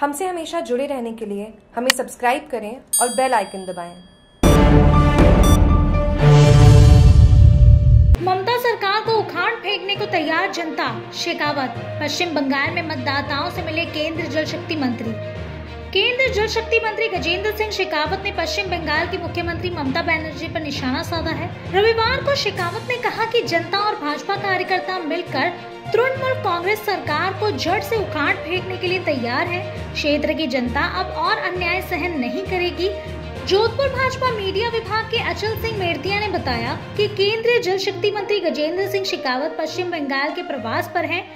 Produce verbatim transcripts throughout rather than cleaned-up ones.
हमसे हमेशा जुड़े रहने के लिए हमें सब्सक्राइब करें और बेल आइकन दबाएं। ममता सरकार को उखाड़ फेंकने को तैयार जनता, शेखावत। पश्चिम बंगाल में मतदाताओं से मिले केंद्रीय जल शक्ति मंत्री। केंद्रीय जल शक्ति मंत्री गजेंद्र सिंह शेखावत ने पश्चिम बंगाल की मुख्यमंत्री ममता बैनर्जी पर निशाना साधा है। रविवार को शेखावत ने कहा कि जनता और भाजपा कार्यकर्ता मिलकर तृणमूल कांग्रेस सरकार को जड़ से उखाड़ फेंकने के लिए तैयार है। क्षेत्र की जनता अब और अन्याय सहन नहीं करेगी। जोधपुर भाजपा मीडिया विभाग के अचल सिंह मेरतिया ने बताया कि केंद्रीय जल शक्ति मंत्री गजेंद्र सिंह शेखावत पश्चिम बंगाल के प्रवास पर हैं।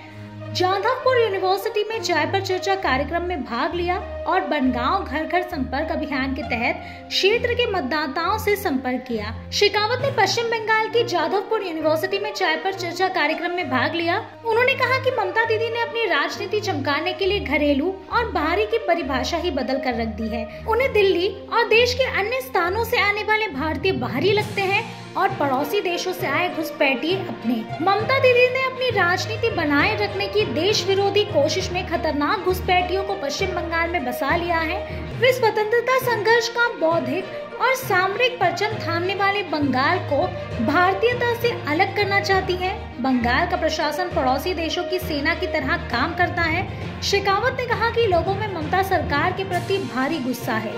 जादवपुर यूनिवर्सिटी में चाय पर चर्चा कार्यक्रम में भाग लिया और बनगांव घर घर संपर्क अभियान के तहत क्षेत्र के मतदाताओं से संपर्क किया। शेखावत ने पश्चिम बंगाल की जादवपुर यूनिवर्सिटी में चाय पर चर्चा कार्यक्रम में भाग लिया। उन्होंने कहा कि ममता दीदी ने अपनी राजनीति चमकाने के लिए घरेलू और बाहरी की परिभाषा ही बदल कर रख दी है। उन्हें दिल्ली और देश के अन्य स्थानों से आने वाले भारतीय बाहरी लगते हैं और पड़ोसी देशों से आए घुसपैठिए अपने। ममता दीदी ने अपनी राजनीति बनाए रखने की देश विरोधी कोशिश में खतरनाक घुसपैठियों को पश्चिम बंगाल में बसा लिया है। वे स्वतंत्रता संघर्ष का बौद्धिक और सामरिक परचम थामने वाले बंगाल को भारतीयता से अलग करना चाहती है। बंगाल का प्रशासन पड़ोसी देशों की सेना की तरह काम करता है। शेखावत ने कहा कि लोगों में ममता सरकार के प्रति भारी गुस्सा है।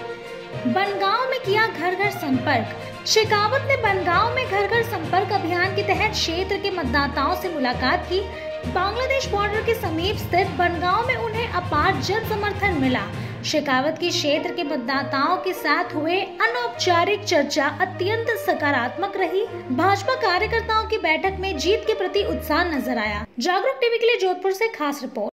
बनगांव में किया घर घर संपर्क। शेखावत ने बनगांव में घर घर संपर्क अभियान के तहत क्षेत्र के मतदाताओं से मुलाकात की। बांग्लादेश बॉर्डर के समीप स्थित बनगांव में उन्हें अपार जन समर्थन मिला। शेखावत की क्षेत्र के मतदाताओं के साथ हुए अनौपचारिक चर्चा अत्यंत सकारात्मक रही। भाजपा कार्यकर्ताओं की बैठक में जीत के प्रति उत्साह नजर आया। जागरूक टीवी के लिए जोधपुर से खास रिपोर्ट।